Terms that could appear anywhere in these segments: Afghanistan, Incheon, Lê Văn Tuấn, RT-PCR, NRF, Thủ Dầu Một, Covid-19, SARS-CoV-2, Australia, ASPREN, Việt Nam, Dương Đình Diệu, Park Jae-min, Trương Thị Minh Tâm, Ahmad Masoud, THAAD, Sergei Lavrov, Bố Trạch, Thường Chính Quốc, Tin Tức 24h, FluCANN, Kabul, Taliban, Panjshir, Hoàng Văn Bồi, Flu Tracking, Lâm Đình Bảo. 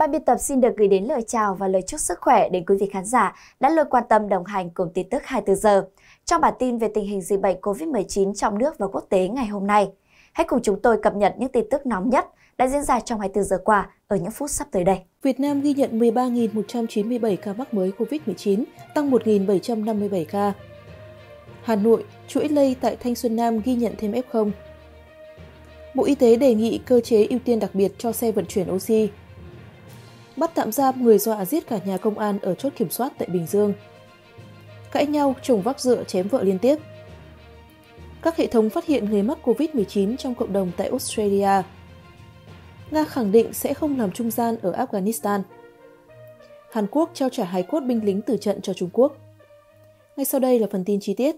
Ban biên tập xin được gửi đến lời chào và lời chúc sức khỏe đến quý vị khán giả đã luôn quan tâm đồng hành cùng tin tức 24 giờ. Trong bản tin về tình hình dịch bệnh COVID-19 trong nước và quốc tế ngày hôm nay, hãy cùng chúng tôi cập nhật những tin tức nóng nhất đã diễn ra trong 24 giờ qua ở những phút sắp tới đây. Việt Nam ghi nhận 13.197 ca mắc mới COVID-19, tăng 1.757 ca. Hà Nội, chuỗi lây tại Thanh Xuân Nam ghi nhận thêm F0. Bộ Y tế đề nghị cơ chế ưu tiên đặc biệt cho xe vận chuyển oxy. Bắt tạm giam người dọa giết cả nhà công an ở chốt kiểm soát tại Bình Dương. Cãi nhau, chồng vác dựa chém vợ liên tiếp. Các hệ thống phát hiện người mắc COVID-19 trong cộng đồng tại Australia. Nga khẳng định sẽ không làm trung gian ở Afghanistan. Hàn Quốc trao trả hài cốt binh lính tử trận cho Trung Quốc. Ngay sau đây là phần tin chi tiết.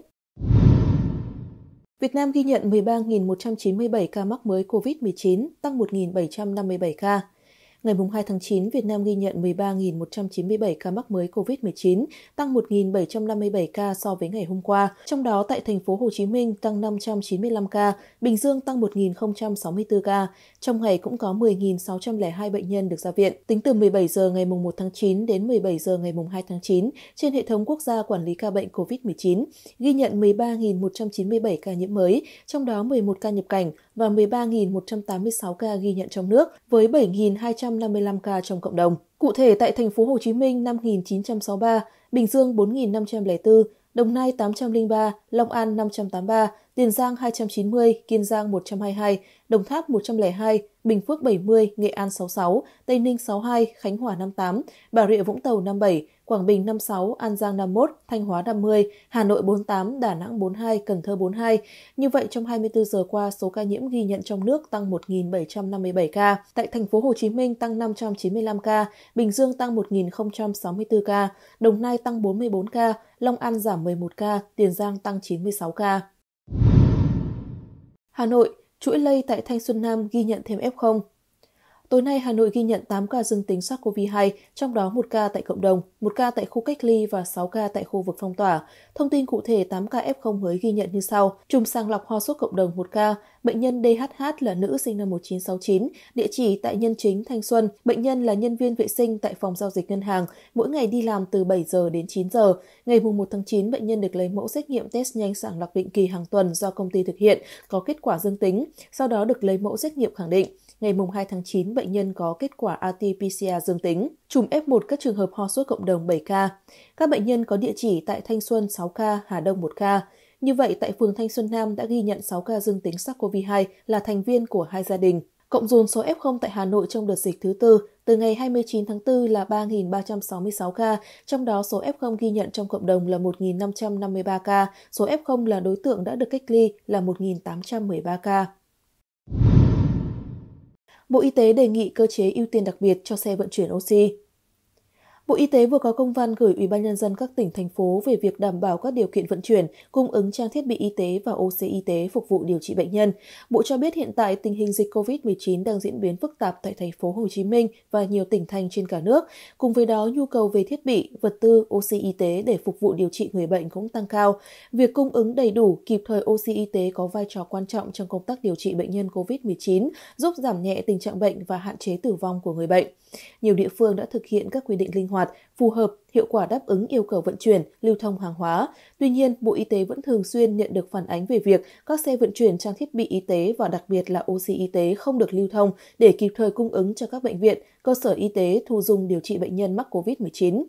Việt Nam ghi nhận 13.197 ca mắc mới COVID-19, tăng 1.757 ca. Ngày 2 tháng 9, Việt Nam ghi nhận 13.197 ca mắc mới COVID-19, tăng 1.757 ca so với ngày hôm qua. Trong đó, tại thành phố Hồ Chí Minh tăng 595 ca, Bình Dương tăng 1.064 ca. Trong ngày cũng có 10.602 bệnh nhân được ra viện. Tính từ 17 giờ ngày 1 tháng 9 đến 17 giờ ngày 2 tháng 9, trên hệ thống quốc gia quản lý ca bệnh COVID-19, ghi nhận 13.197 ca nhiễm mới, trong đó 11 ca nhập cảnh và 13.186 ca ghi nhận trong nước, với 7.255 ca trong cộng đồng. Cụ thể, tại thành phố Hồ Chí Minh 5.963, Bình Dương 4.504, Đồng Nai 803, Long An 583, Tiền Giang 290, Kiên Giang 122, Đồng Tháp 102, Bình Phước 70, Nghệ An 66, Tây Ninh 62, Khánh Hòa 58, Bà Rịa Vũng Tàu 57, Quảng Bình 56, An Giang 51, Thanh Hóa 50, Hà Nội 48, Đà Nẵng 42, Cần Thơ 42. Như vậy, trong 24 giờ qua, số ca nhiễm ghi nhận trong nước tăng 1.757 ca. Tại thành phố Hồ Chí Minh tăng 595 ca, Bình Dương tăng 1.064 ca, Đồng Nai tăng 44 ca, Long An giảm 11 ca, Tiền Giang tăng 96 ca. Hà Nội, chuỗi lây tại Thanh Xuân Nam ghi nhận thêm F0. Tối nay, Hà Nội ghi nhận 8 ca dương tính SARS-CoV-2, trong đó 1 ca tại cộng đồng, 1 ca tại khu cách ly và 6 ca tại khu vực phong tỏa. Thông tin cụ thể 8 ca F0 mới ghi nhận như sau: chùm sàng lọc ho sốt cộng đồng 1 ca, bệnh nhân DHH là nữ sinh năm 1969, địa chỉ tại Nhân Chính, Thanh Xuân, bệnh nhân là nhân viên vệ sinh tại phòng giao dịch ngân hàng, mỗi ngày đi làm từ 7 giờ đến 9 giờ. Ngày 1 tháng 9, bệnh nhân được lấy mẫu xét nghiệm test nhanh sàng lọc định kỳ hàng tuần do công ty thực hiện, có kết quả dương tính, sau đó được lấy mẫu xét nghiệm khẳng định. Ngày 2 tháng 9, bệnh nhân có kết quả RT-PCR dương tính. Chùm F1 các trường hợp ho sốt cộng đồng 7 ca. Các bệnh nhân có địa chỉ tại Thanh Xuân 6 ca, Hà Đông 1 ca. Như vậy, tại phường Thanh Xuân Nam đã ghi nhận 6 ca dương tính SARS-CoV-2 là thành viên của 2 gia đình. Cộng dồn số F0 tại Hà Nội trong đợt dịch thứ tư, từ ngày 29 tháng 4 là 3.366 ca, trong đó số F0 ghi nhận trong cộng đồng là 1.553 ca, số F0 là đối tượng đã được cách ly là 1.813 ca. Bộ Y tế đề nghị cơ chế ưu tiên đặc biệt cho xe vận chuyển oxy. Bộ Y tế vừa có công văn gửi Ủy ban nhân dân các tỉnh, thành phố về việc đảm bảo các điều kiện vận chuyển, cung ứng trang thiết bị y tế và oxy y tế phục vụ điều trị bệnh nhân. Bộ cho biết hiện tại tình hình dịch COVID-19 đang diễn biến phức tạp tại thành phố Hồ Chí Minh và nhiều tỉnh thành trên cả nước. Cùng với đó, nhu cầu về thiết bị, vật tư, oxy y tế để phục vụ điều trị người bệnh cũng tăng cao. Việc cung ứng đầy đủ, kịp thời oxy y tế có vai trò quan trọng trong công tác điều trị bệnh nhân COVID-19, giúp giảm nhẹ tình trạng bệnh và hạn chế tử vong của người bệnh. Nhiều địa phương đã thực hiện các quy định linh hoạt, phù hợp, hiệu quả đáp ứng yêu cầu vận chuyển, lưu thông hàng hóa. Tuy nhiên, Bộ Y tế vẫn thường xuyên nhận được phản ánh về việc các xe vận chuyển trang thiết bị y tế và đặc biệt là oxy y tế không được lưu thông để kịp thời cung ứng cho các bệnh viện, cơ sở y tế thu dung điều trị bệnh nhân mắc COVID-19.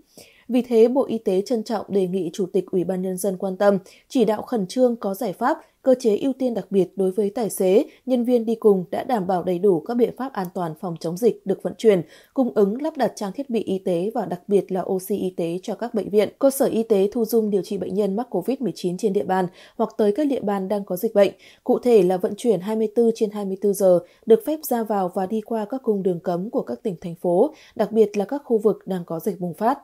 Vì thế, Bộ Y tế trân trọng đề nghị Chủ tịch Ủy ban Nhân dân quan tâm, chỉ đạo khẩn trương có giải pháp, cơ chế ưu tiên đặc biệt đối với tài xế, nhân viên đi cùng đã đảm bảo đầy đủ các biện pháp an toàn phòng chống dịch được vận chuyển, cung ứng lắp đặt trang thiết bị y tế và đặc biệt là oxy y tế cho các bệnh viện, cơ sở y tế thu dung điều trị bệnh nhân mắc COVID-19 trên địa bàn hoặc tới các địa bàn đang có dịch bệnh, cụ thể là vận chuyển 24 trên 24 giờ, được phép ra vào và đi qua các cung đường cấm của các tỉnh, thành phố, đặc biệt là các khu vực đang có dịch bùng phát.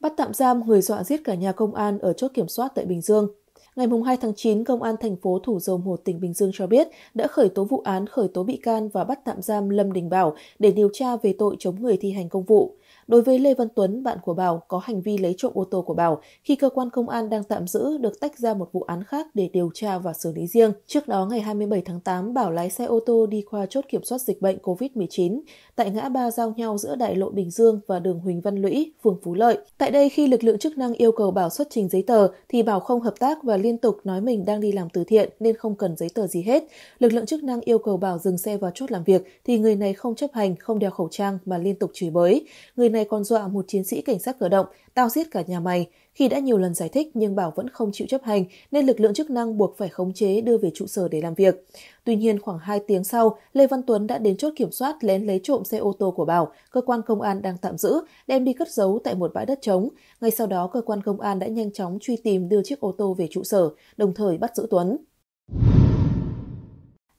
Bắt tạm giam người dọa giết cả nhà công an ở chốt kiểm soát tại Bình Dương. Ngày 2 tháng 9, Công an thành phố Thủ Dầu Một, tỉnh Bình Dương cho biết đã khởi tố vụ án, khởi tố bị can và bắt tạm giam Lâm Đình Bảo để điều tra về tội chống người thi hành công vụ. Đối với Lê Văn Tuấn, bạn của Bảo, có hành vi lấy trộm ô tô của Bảo khi cơ quan công an đang tạm giữ được tách ra một vụ án khác để điều tra và xử lý riêng. Trước đó, ngày 27 tháng 8, Bảo lái xe ô tô đi qua chốt kiểm soát dịch bệnh COVID-19 tại ngã ba giao nhau giữa đại lộ Bình Dương và đường Huỳnh Văn Lũy, phường Phú Lợi. Tại đây, khi lực lượng chức năng yêu cầu Bảo xuất trình giấy tờ thì Bảo không hợp tác và liên tục nói mình đang đi làm từ thiện nên không cần giấy tờ gì hết. Lực lượng chức năng yêu cầu Bảo dừng xe vào chốt làm việc thì người này không chấp hành, không đeo khẩu trang mà liên tục chửi bới. Người này còn dọa một chiến sĩ cảnh sát cơ động, tao giết cả nhà mày. Khi đã nhiều lần giải thích nhưng Bảo vẫn không chịu chấp hành nên lực lượng chức năng buộc phải khống chế đưa về trụ sở để làm việc. Tuy nhiên, khoảng 2 tiếng sau, Lê Văn Tuấn đã đến chốt kiểm soát lén lấy trộm xe ô tô của Bảo, cơ quan công an đang tạm giữ, đem đi cất giấu tại một bãi đất trống. Ngay sau đó, cơ quan công an đã nhanh chóng truy tìm đưa chiếc ô tô về trụ sở, đồng thời bắt giữ Tuấn.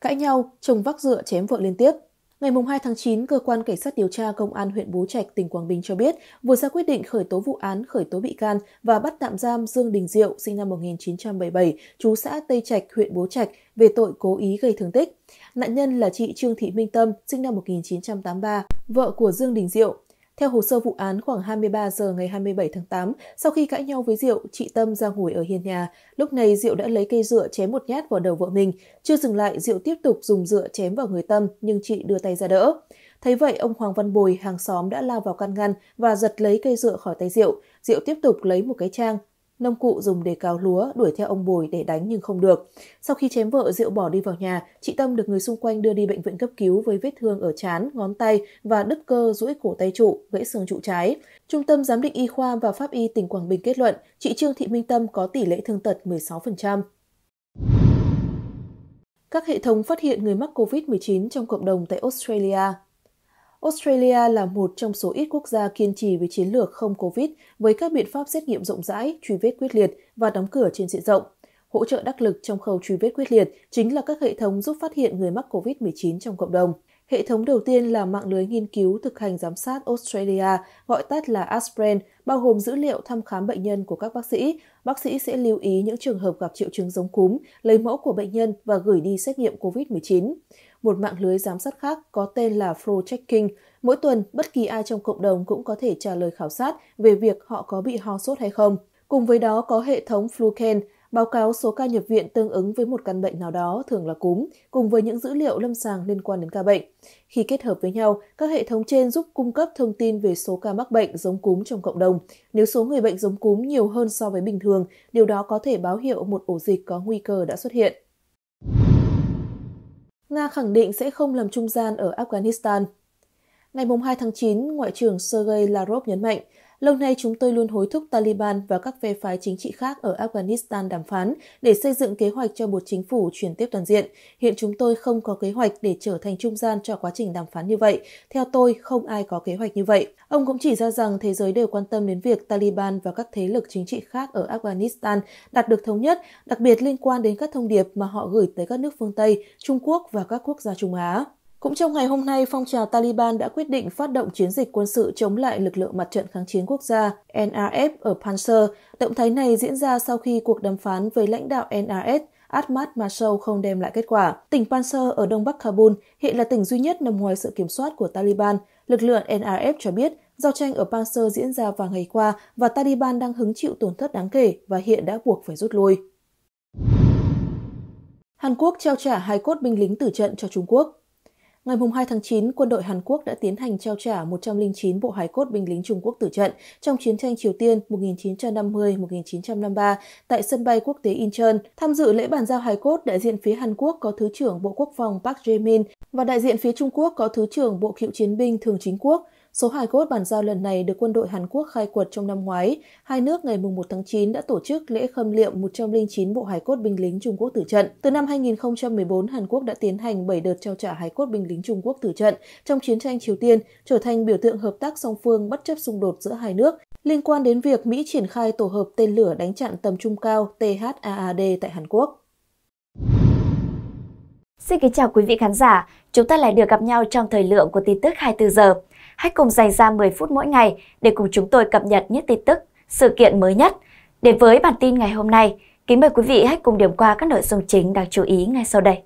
Cãi nhau, chồng vác dựa chém vợ liên tiếp. Ngày 2 tháng 9, Cơ quan Cảnh sát điều tra Công an huyện Bố Trạch, tỉnh Quảng Bình cho biết vừa ra quyết định khởi tố vụ án, khởi tố bị can và bắt tạm giam Dương Đình Diệu, sinh năm 1977, trú xã Tây Trạch, huyện Bố Trạch, về tội cố ý gây thương tích. Nạn nhân là chị Trương Thị Minh Tâm, sinh năm 1983, vợ của Dương Đình Diệu. Theo hồ sơ vụ án, khoảng 23 giờ ngày 27 tháng 8, sau khi cãi nhau với Diệu, chị Tâm ra ngồi ở hiên nhà. Lúc này, Diệu đã lấy cây dựa chém một nhát vào đầu vợ mình. Chưa dừng lại, Diệu tiếp tục dùng dựa chém vào người Tâm, nhưng chị đưa tay ra đỡ. Thấy vậy, ông Hoàng Văn Bồi, hàng xóm đã lao vào can ngăn và giật lấy cây dựa khỏi tay Diệu. Diệu tiếp tục lấy một cái trang, nông cụ dùng để cào lúa, đuổi theo ông Bồi để đánh nhưng không được. Sau khi chém vợ, Diệu bỏ đi vào nhà. Chị Tâm được người xung quanh đưa đi bệnh viện cấp cứu với vết thương ở trán, ngón tay và đứt cơ duỗi cổ tay trụ, gãy xương trụ trái. Trung tâm Giám định Y khoa và Pháp y tỉnh Quảng Bình kết luận chị Trương Thị Minh Tâm có tỷ lệ thương tật 16%. Các hệ thống phát hiện người mắc COVID-19 trong cộng đồng tại Australia. Australia là một trong số ít quốc gia kiên trì với chiến lược không COVID với các biện pháp xét nghiệm rộng rãi, truy vết quyết liệt và đóng cửa trên diện rộng. Hỗ trợ đắc lực trong khâu truy vết quyết liệt chính là các hệ thống giúp phát hiện người mắc COVID-19 trong cộng đồng. Hệ thống đầu tiên là mạng lưới nghiên cứu thực hành giám sát Australia, gọi tắt là ASPREN, bao gồm dữ liệu thăm khám bệnh nhân của các bác sĩ. Bác sĩ sẽ lưu ý những trường hợp gặp triệu chứng giống cúm, lấy mẫu của bệnh nhân và gửi đi xét nghiệm COVID-19. Một mạng lưới giám sát khác có tên là Flu Tracking. Mỗi tuần, bất kỳ ai trong cộng đồng cũng có thể trả lời khảo sát về việc họ có bị ho sốt hay không. Cùng với đó có hệ thống FluCANN, báo cáo số ca nhập viện tương ứng với một căn bệnh nào đó, thường là cúm, cùng với những dữ liệu lâm sàng liên quan đến ca bệnh. Khi kết hợp với nhau, các hệ thống trên giúp cung cấp thông tin về số ca mắc bệnh giống cúm trong cộng đồng. Nếu số người bệnh giống cúm nhiều hơn so với bình thường, điều đó có thể báo hiệu một ổ dịch có nguy cơ đã xuất hiện. Nga khẳng định sẽ không làm trung gian ở Afghanistan. Ngày 2 tháng 9, Ngoại trưởng Sergei Lavrov nhấn mạnh, lâu nay chúng tôi luôn hối thúc Taliban và các phe phái chính trị khác ở Afghanistan đàm phán để xây dựng kế hoạch cho một chính phủ chuyển tiếp toàn diện. Hiện chúng tôi không có kế hoạch để trở thành trung gian cho quá trình đàm phán như vậy. Theo tôi, không ai có kế hoạch như vậy. Ông cũng chỉ ra rằng thế giới đều quan tâm đến việc Taliban và các thế lực chính trị khác ở Afghanistan đạt được thống nhất, đặc biệt liên quan đến các thông điệp mà họ gửi tới các nước phương Tây, Trung Quốc và các quốc gia Trung Á. Cũng trong ngày hôm nay, phong trào Taliban đã quyết định phát động chiến dịch quân sự chống lại lực lượng mặt trận kháng chiến quốc gia NRF ở Panjshir. Động thái này diễn ra sau khi cuộc đàm phán với lãnh đạo NRF Ahmad Masoud không đem lại kết quả. Tỉnh Panjshir ở đông bắc Kabul hiện là tỉnh duy nhất nằm ngoài sự kiểm soát của Taliban. Lực lượng NRF cho biết giao tranh ở Panjshir diễn ra vài ngày qua và Taliban đang hứng chịu tổn thất đáng kể và hiện đã buộc phải rút lui. Hàn Quốc trao trả hài cốt binh lính tử trận cho Trung Quốc. Ngày 2 tháng 9, quân đội Hàn Quốc đã tiến hành trao trả 109 bộ hài cốt binh lính Trung Quốc tử trận trong chiến tranh Triều Tiên 1950-1953 tại sân bay quốc tế Incheon. Tham dự lễ bàn giao hài cốt, đại diện phía Hàn Quốc có Thứ trưởng Bộ Quốc phòng Park Jae-min và đại diện phía Trung Quốc có Thứ trưởng Bộ Cựu chiến binh Thường Chính Quốc. Số hài cốt bàn giao lần này được quân đội Hàn Quốc khai quật trong năm ngoái. Hai nước ngày 1 tháng 9 đã tổ chức lễ khâm liệm 109 bộ hài cốt binh lính Trung Quốc tử trận. Từ năm 2014, Hàn Quốc đã tiến hành 7 đợt trao trả hài cốt binh lính Trung Quốc tử trận trong chiến tranh Triều Tiên, trở thành biểu tượng hợp tác song phương bất chấp xung đột giữa hai nước liên quan đến việc Mỹ triển khai tổ hợp tên lửa đánh chặn tầm trung cao THAAD tại Hàn Quốc. Xin kính chào quý vị khán giả, chúng ta lại được gặp nhau trong thời lượng của tin tức 24 giờ. Hãy cùng dành ra 10 phút mỗi ngày để cùng chúng tôi cập nhật những tin tức, sự kiện mới nhất. Đến với bản tin ngày hôm nay, Kính mời quý vị hãy cùng điểm qua các nội dung chính đáng chú ý ngay sau đây.